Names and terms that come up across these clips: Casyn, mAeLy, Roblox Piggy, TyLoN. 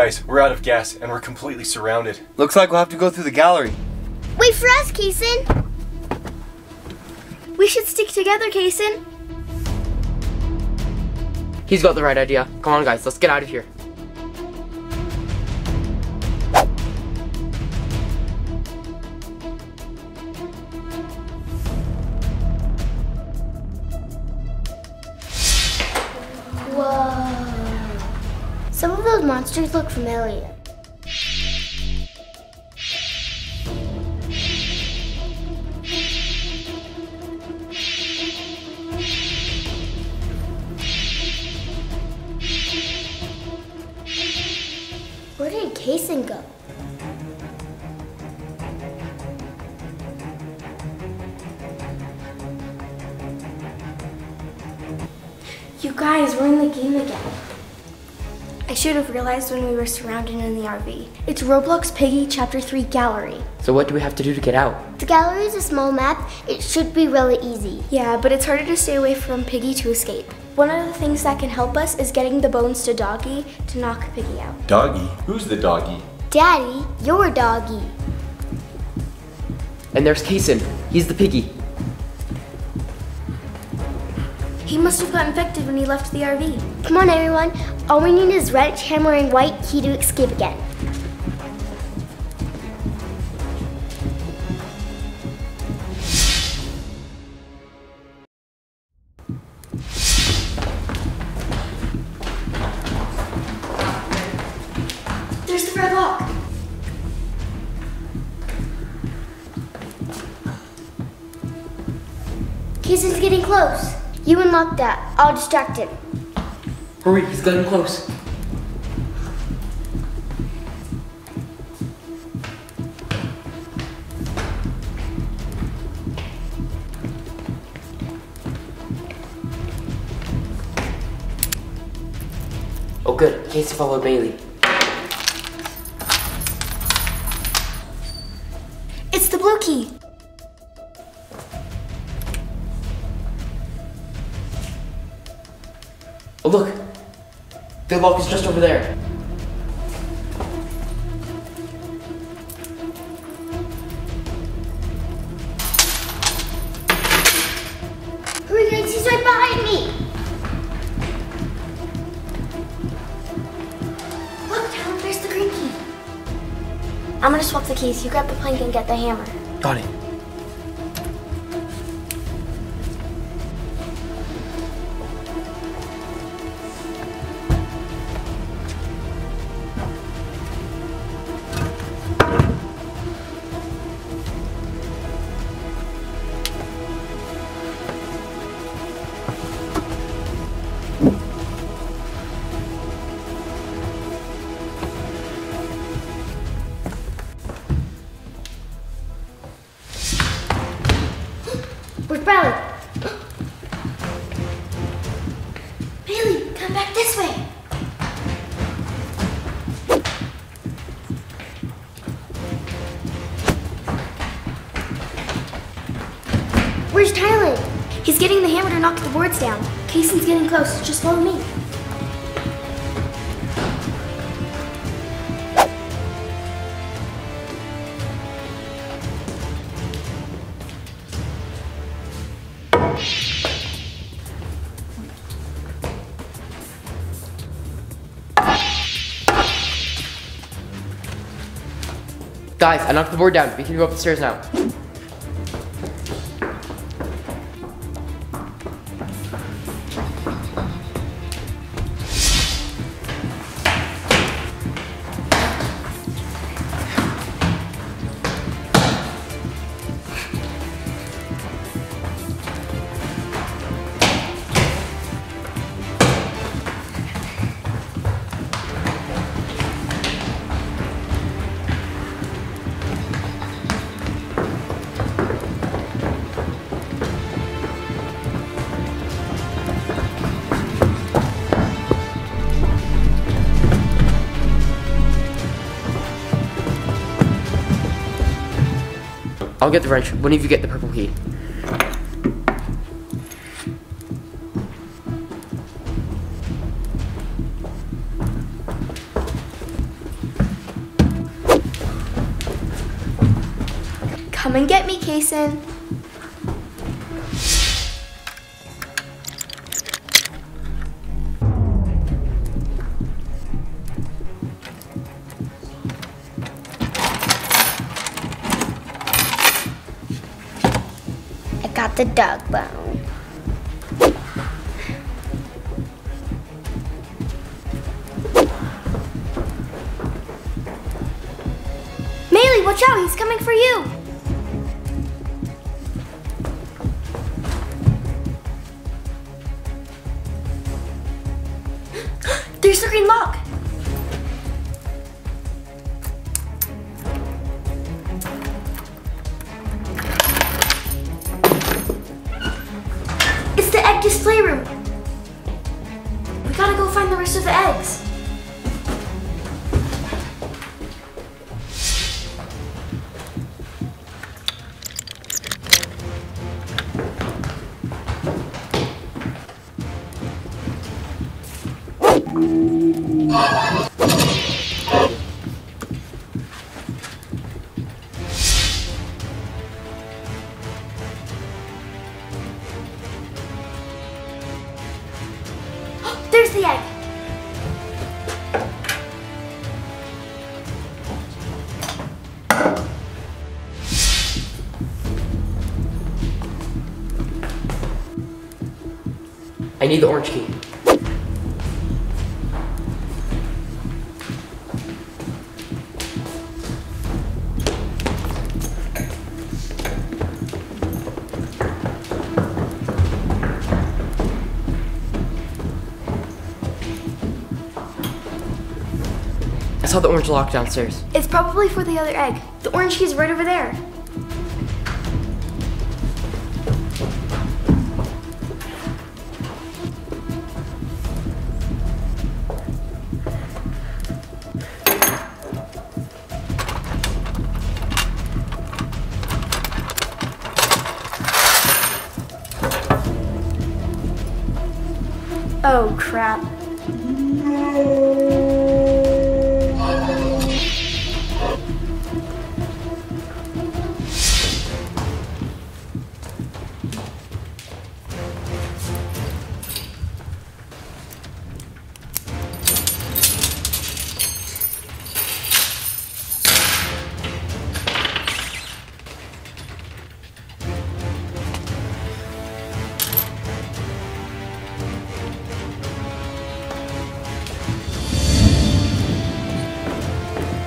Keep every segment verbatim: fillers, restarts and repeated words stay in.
Guys, we're out of gas and we're completely surrounded. Looks like we'll have to go through the gallery. Wait for us, Casyn. We should stick together, Casyn. He's got the right idea. Come on, guys, let's get out of here. Whoa. Some of those monsters look familiar. Where did Casyn go? You guys, we're in the game again. I should have realized when we were surrounded in the R V. It's Roblox Piggy Chapter three Gallery. So what do we have to do to get out? The gallery is a small map. It should be really easy. Yeah, but it's harder to stay away from Piggy to escape. One of the things that can help us is getting the bones to Doggy to knock Piggy out. Doggy? Who's the doggy? Daddy, you're Doggy. And there's Casyn. He's the piggy. He must have got infected when he left the R V. Come on, everyone. All we need is red, hammer, and white key to escape again. There's the red lock. Casyn's getting close. You unlock that. I'll distract him. Hurry, he's getting close. Oh good, Casyn followed Bailey. It's the blue key. Oh look, the lock is just over there. Hurry guys, he's right behind me. Look down, there's the green key. I'm gonna swap the keys. You grab the plank and get the hammer. Got it. Where's Bailey? Bailey, come back this way. Where's Tyler? He's getting the hammer to knock the boards down. Casyn's getting close. Just follow me. Guys, I knocked the board down. We can go up the stairs now. I'll get the wrench. One of you get the purple key. Come and get me, Casyn. I got the dog bone. Maylee, watch out, he's coming for you. There's the green lock. It's the egg display room. We gotta go find the rest of the eggs. There's the egg. I need the orange key. I saw the orange lock downstairs. It's probably for the other egg. The orange key is right over there. Oh, crap.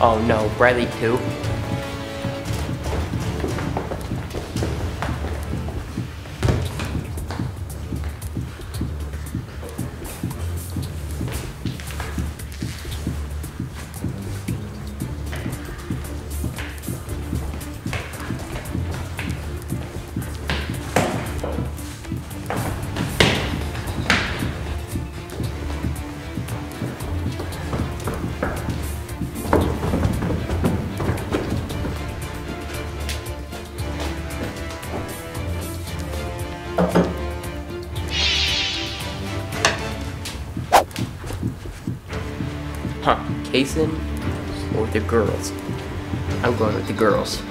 Oh no, Bradley too. Huh, Casyn or the girls? I'm going with the girls.